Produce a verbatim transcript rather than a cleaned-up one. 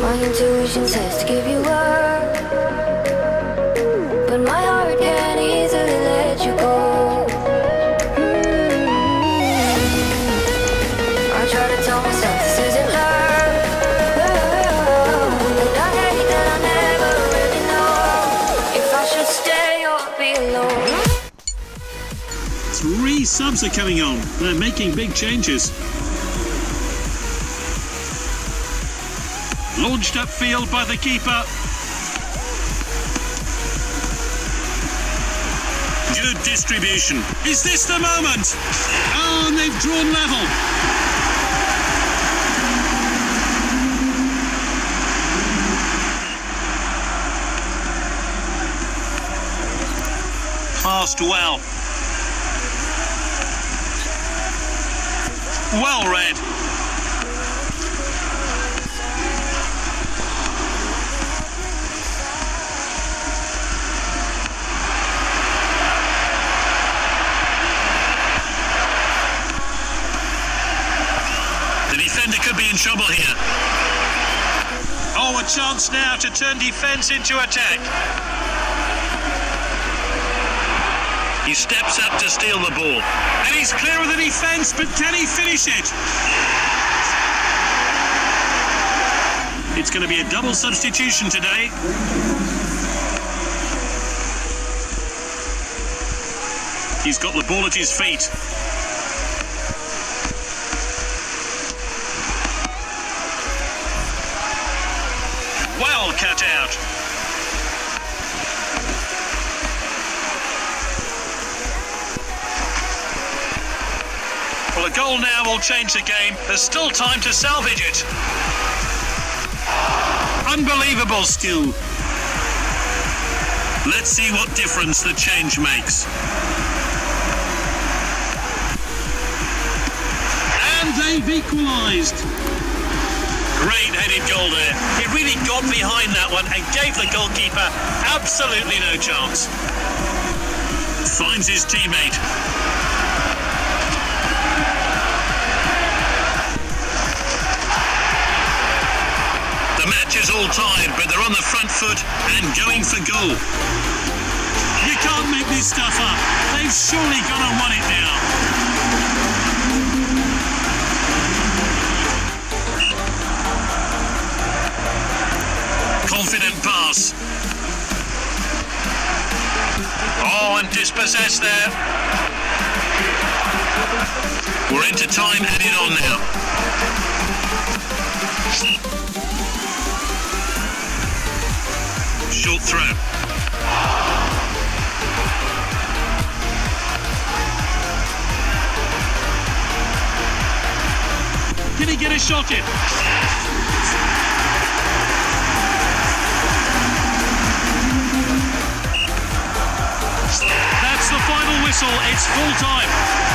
My intuition says to give you up, but my heart can't easily let you go. Mm-hmm. I try to tell myself this isn't love, but I hate that I never really know if I should stay or be alone. Three subs are coming on. They're making big changes. Launched upfield by the keeper. Good distribution. Is this the moment? Oh, and they've drawn level. Passed well. Well read. Be in trouble here. Oh, a chance now to turn defense into attack. He steps up to steal the ball, and he's clear of the defense, but can he finish it? It's going to be a double substitution today. He's got the ball at his feet. Cut out. Well, a goal now will change the game. There's still time to salvage it. Unbelievable skill. Let's see what difference the change makes. And they've equalised. Great headed goal there. He really got behind that one and gave the goalkeeper absolutely no chance. Finds his teammate. The match is all tied, but they're on the front foot and going for goal. You can't make this stuff up. They've surely got to win it now. Confident pass. Oh, and dispossessed there. We're into time added on now. Short throw. Can he get a shot in? That's the final whistle, it's full time.